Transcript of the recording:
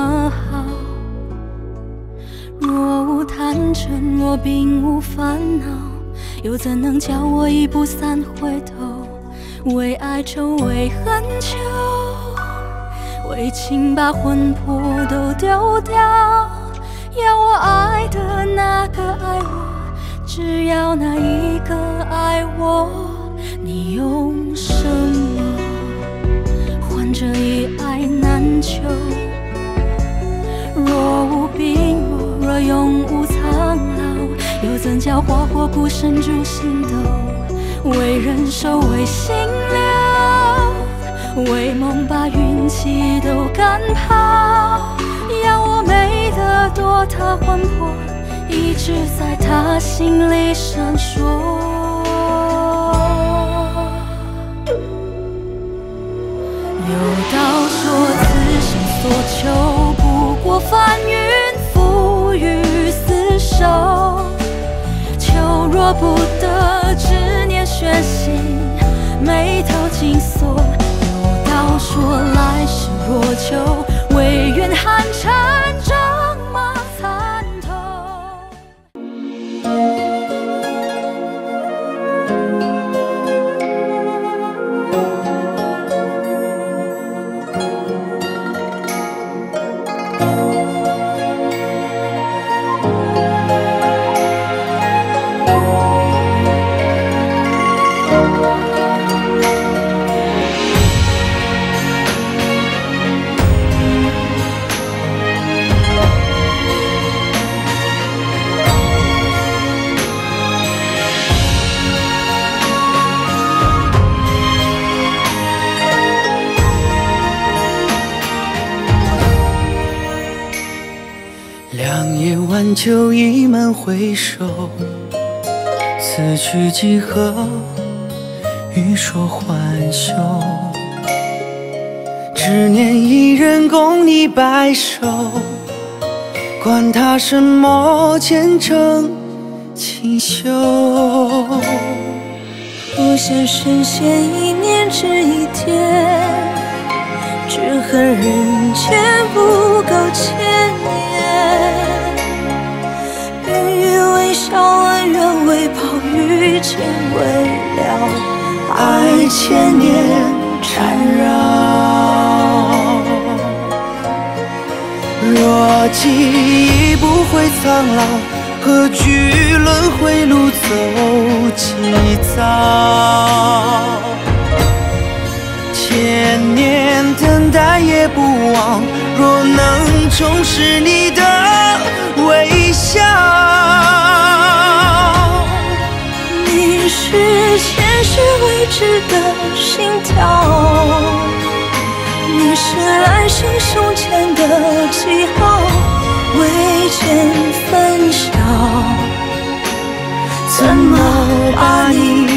好。若无贪嗔，若并无烦恼，又怎能叫我一步三回头？为爱愁，为恨求，为情把魂魄都丢掉。要我爱的那个爱我，只要那一个爱我，你用什么换这一爱难求？若无病魔，若永无苍老，又怎叫花火孤身逐星斗？为人守，为心留，为梦把运气都赶跑。要我美得多，他魂魄一直在他心里闪烁。 有道说，此生所求不过翻云覆雨厮守。求若不得，执念悬心，眉头紧锁。有道说，来世若求，唯愿寒蝉战马参透。 晚酒已满回首，此去几何？欲说还休。只念一人共你白首，管他什么前程锦绣。不想深陷一念只一天，只恨人间不够千年。 微笑恩怨，为报遇见，为了爱千年缠绕。若记忆不会苍老，何惧轮回路走几遭？千年等待也不枉，若能重拾你的微笑。 是前世未知的心跳，你是来生胸前的记号，未见分晓，怎么把你？